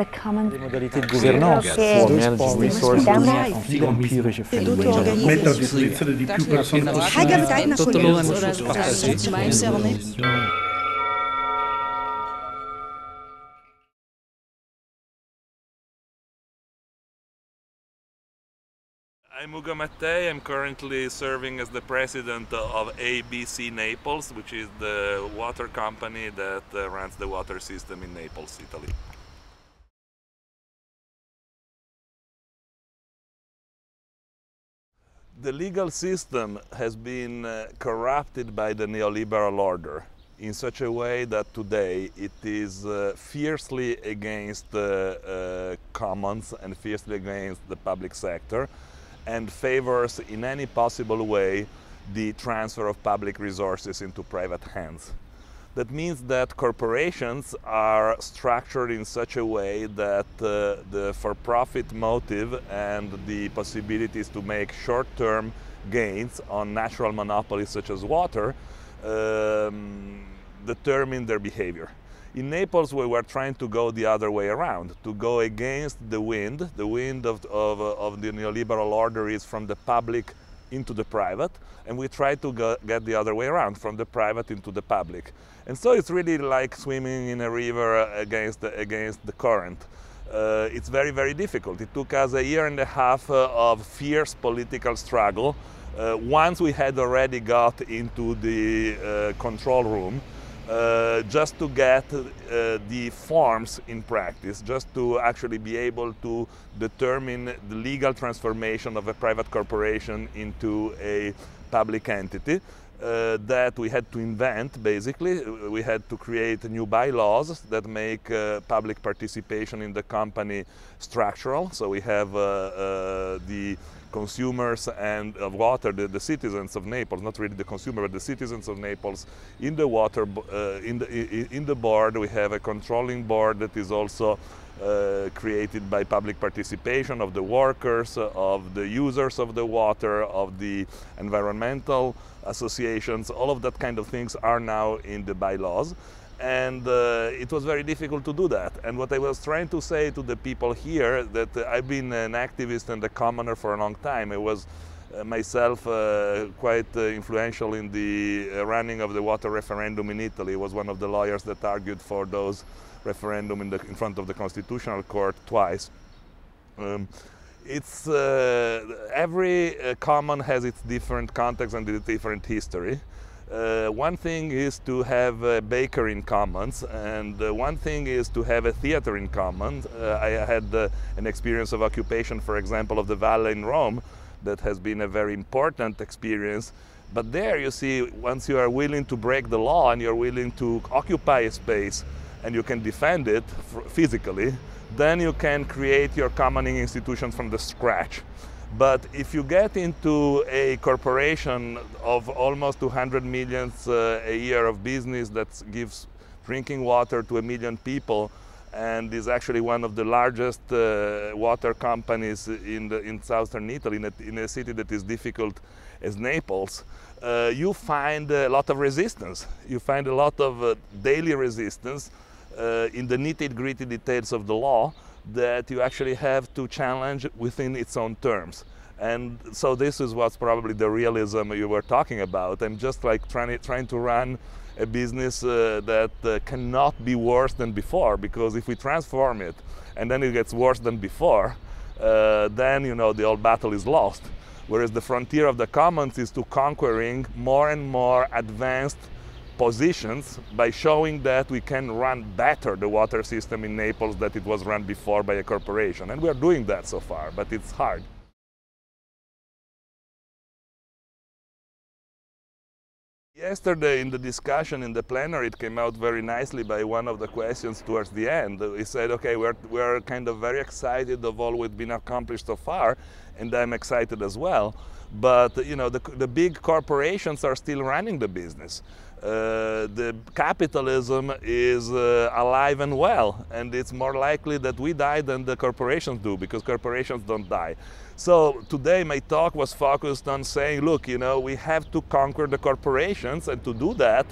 the common governance. I'm Ugo Mattei. I'm currently serving as the president of ABC Naples, which is the water company that runs the water system in Naples, Italy. The legal system has been corrupted by the neoliberal order in such a way that today it is fiercely against commons and fiercely against the public sector, and favors in any possible way the transfer of public resources into private hands. That means that corporations are structured in such a way that the for-profit motive and the possibilities to make short-term gains on natural monopolies such as water determine their behavior. In Naples, we were trying to go the other way around, to go against the wind. The wind of the neoliberal order is from the public into the private, and we tried to get the other way around, from the private into the public. And so it's really like swimming in a river against the current. It's very, very difficult. It took us 1.5 years of fierce political struggle. Once we had already got into the control room, just to get the forms in practice, just to actually be able to determine the legal transformation of a private corporation into a public entity that we had to invent, basically. We had to create new bylaws that make public participation in the company structural. So we have the consumers and of water, the citizens of Naples, not really the consumer, but the citizens of Naples in the water, in the board. We have a controlling board that is also created by public participation of the workers, of the users of the water, of the environmental associations. All of that kind of things are now in the bylaws. And it was very difficult to do that. And what I was trying to say to the people here, that I've been an activist and a commoner for a long time. I was myself quite influential in the running of the water referendum in Italy. I was one of the lawyers that argued for those referendum in front of the Constitutional Court twice. It's every common has its different context and its different history. One thing is to have a baker in commons, and one thing is to have a theater in commons. I had an experience of occupation, for example, of the Valle in Rome, that has been a very important experience. But there, you see, once you are willing to break the law and you're willing to occupy a space and you can defend it physically, then you can create your commoning institution from the scratch. But if you get into a corporation of almost 200 million a year of business that gives drinking water to 1 million people, and is actually one of the largest water companies in southern Italy, in a city that is difficult as Naples, you find a lot of resistance. You find a lot of daily resistance in the nitty-gritty details of the law, that you actually have to challenge within its own terms. And so this is what's probably the realism you were talking about. I'm just like trying to run a business that cannot be worse than before, because if we transform it and then it gets worse than before, then, you know, the old battle is lost. Whereas the frontier of the commons is to conquering more and more advanced positions by showing that we can run better the water system in Naples than it was run before by a corporation. And we are doing that so far, but it's hard. Yesterday in the discussion in the plenary, it came out very nicely by one of the questions towards the end. He said, okay, we're kind of very excited of all we've been accomplished so far, and I'm excited as well. But, you know, the big corporations are still running the business. The capitalism is alive and well, and it's more likely that we die than the corporations do, because corporations don't die. So today my talk was focused on saying, look, you know, we have to conquer the corporations, and to do that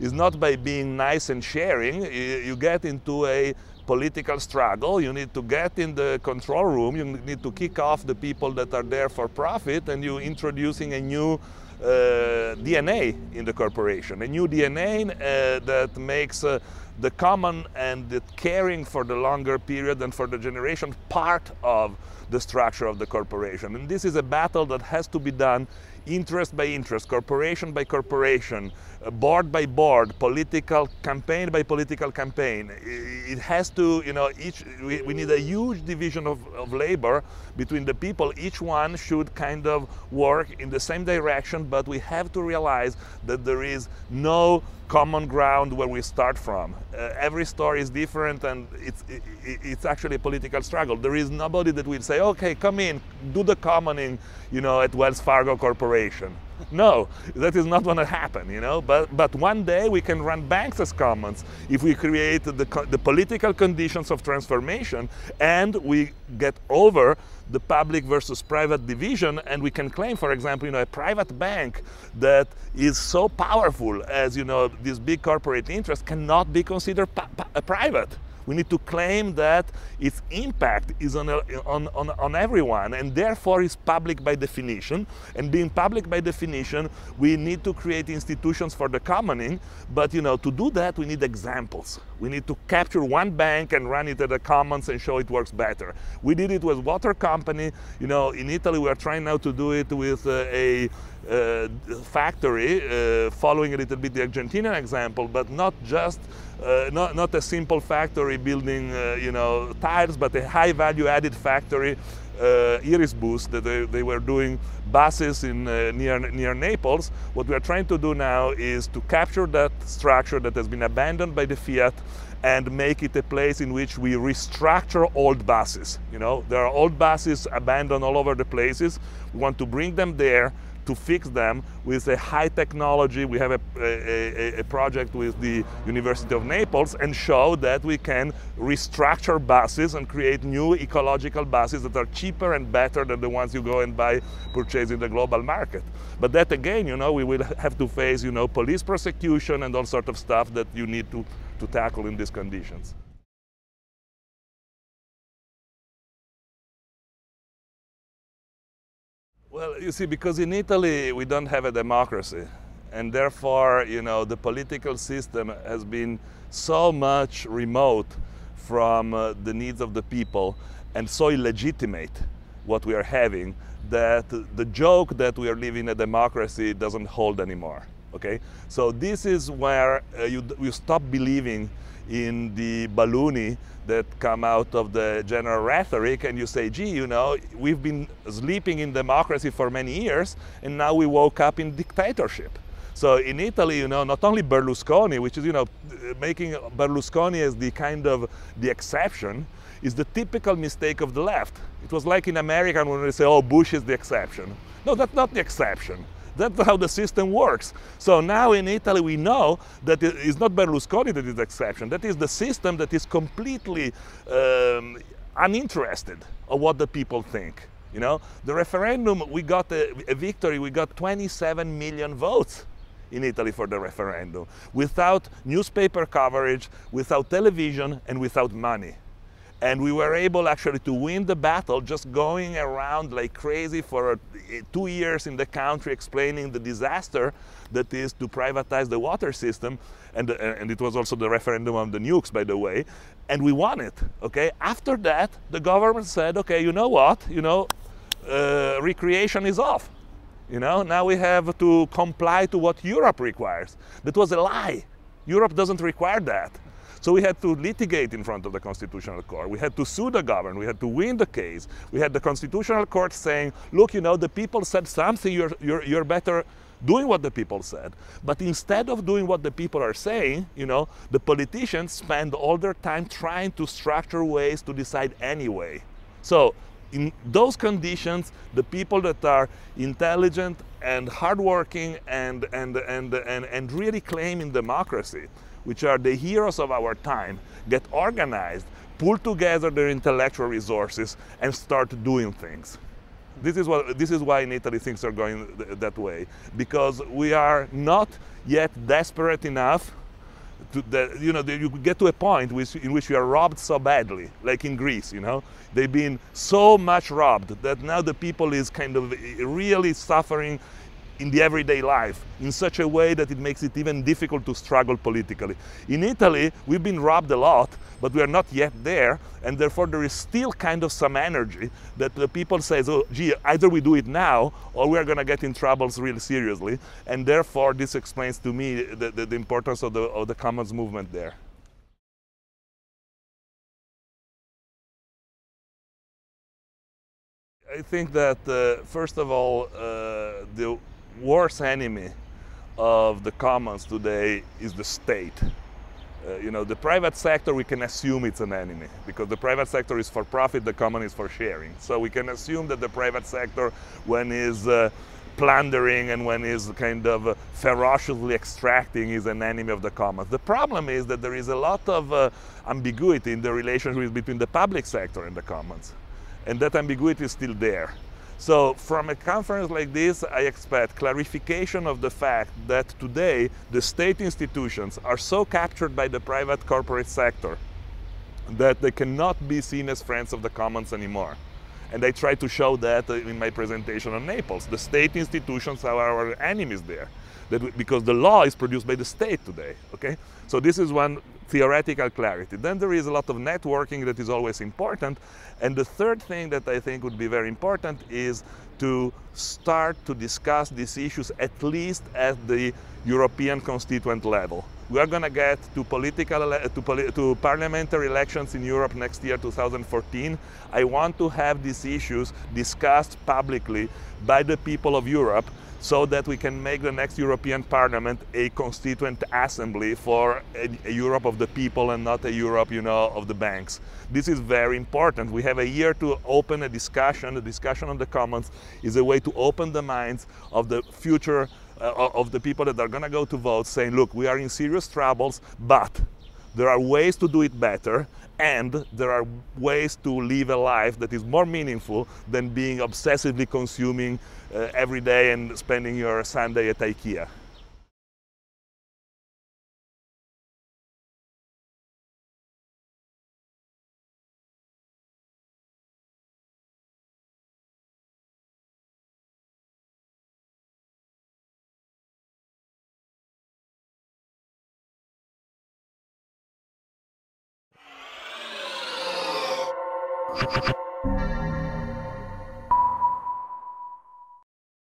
is not by being nice and sharing. You get into a political struggle. You need to get in the control room, you need to kick off the people that are there for profit, and you're introducing a new DNA in the corporation, a new DNA that makes the common and the caring for the longer period and for the generation part of the structure of the corporation. And this is a battle that has to be done interest by interest, corporation by corporation, board by board, political campaign by political campaign. It has to, you know, we need a huge division of labor between the people. Each one should kind of work in the same direction, but we have to realize that there is no common ground where we start from. Every story is different, and it's actually a political struggle. There is nobody that will say, okay, come in, do the commoning, you know, at Wells Fargo Corporation. No, that is not going to happen, you know, but one day we can run banks as commons if we create the political conditions of transformation, and we get over the public versus private division, and we can claim, for example, you know, a private bank that is so powerful as, you know, this big corporate interest cannot be considered private. We need to claim that its impact is on everyone, and therefore is public by definition. And being public by definition, we need to create institutions for the commoning. But, you know, to do that, we need examples. We need to capture one bank and run it at the commons and show it works better. We did it with water company. You know, in Italy, we are trying now to do it with a factory, following a little bit the Argentinian example, but not just not a simple factory building, you know, tiles, but a high value-added factory, Iris Bus, that they were doing buses in near Naples. What we are trying to do now is to capture that structure that has been abandoned by the Fiat and make it a place in which we restructure old buses. You know, there are old buses abandoned all over the places. We want to bring them there, to fix them with a high technology. We have a project with the University of Naples, and show that we can restructure buses and create new ecological buses that are cheaper and better than the ones you go and purchase in the global market. But that, again, you know, we will have to face, you know, police prosecution and all sort of stuff that you need to tackle in these conditions. Well, you see, because in Italy we don't have a democracy, and therefore, you know, the political system has been so much remote from the needs of the people, and so illegitimate what we are having, that the joke that we are living a democracy doesn't hold anymore. Okay, so this is where you stop believing in the baloney that come out of the general rhetoric, and you say, gee, you know, we've been sleeping in democracy for many years, and now we woke up in dictatorship. So in Italy, you know, not only Berlusconi, which is, you know, making Berlusconi as the kind of the exception, is the typical mistake of the left. It was like in America when they say, oh, Bush is the exception. No, that's not the exception. That's how the system works. So now in Italy we know that it's not Berlusconi that is the exception. That is the system that is completely uninterested of what the people think. You know, the referendum, we got a victory, we got 27 million votes in Italy for the referendum, without newspaper coverage, without television, and without money. And we were able actually to win the battle just going around like crazy for 2 years in the country explaining the disaster that is to privatize the water system. And it was also the referendum on the nukes, by the way. And we won it, okay? After that, the government said, okay, you know what? You know, recreation is off. You know, now we have to comply to what Europe requires. That was a lie. Europe doesn't require that. So we had to litigate in front of the Constitutional Court. We had to sue the government. We had to win the case. We had the Constitutional Court saying, look, you know, the people said something. You're better doing what the people said. But instead of doing what the people are saying, you know, the politicians spend all their time trying to structure ways to decide anyway. So in those conditions, the people that are intelligent and hardworking and really claiming democracy, which are the heroes of our time, get organized, pull together their intellectual resources, and start doing things. This is why in Italy things are going that way, because we are not yet desperate enough you get to a point in which you are robbed so badly, like in Greece, you know? They've been so much robbed that now the people is kind of really suffering in the everyday life in such a way that it makes it even difficult to struggle politically. In Italy, we've been robbed a lot, but we are not yet there, and therefore there is still kind of some energy that the people say, oh, gee, either we do it now or we're going to get in troubles really seriously, and therefore this explains to me the importance of the commons movement there. I think that, first of all, the worst enemy of the commons today is the state. You know, the private sector, we can assume it's an enemy because the private sector is for profit, the common is for sharing. So we can assume that the private sector, when is plundering and when is kind of ferociously extracting, is an enemy of the commons. The problem is that there is a lot of ambiguity in the relationship between the public sector and the commons, and that ambiguity is still there. So from a conference like this, I expect clarification of the fact that today the state institutions are so captured by the private corporate sector that they cannot be seen as friends of the commons anymore. And I try to show that in my presentation on Naples. The state institutions are our enemies there, because the law is produced by the state today, okay? So this is one theoretical clarity. Then there is a lot of networking that is always important. And the third thing that I think would be very important is to start to discuss these issues at least at the European constituent level. We are going to get to parliamentary elections in Europe next year, 2014. I want to have these issues discussed publicly by the people of Europe, so that we can make the next European Parliament a constituent assembly for a Europe of the people and not a Europe, you know, of the banks. This is very important. We have a year to open a discussion. The discussion of the commons is a way to open the minds of the future of the people that are going to go to vote, saying, look, we are in serious troubles, but there are ways to do it better, and there are ways to live a life that is more meaningful than being obsessively consuming every day and spending your Sunday at IKEA.